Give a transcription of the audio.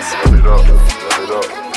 Turn it up.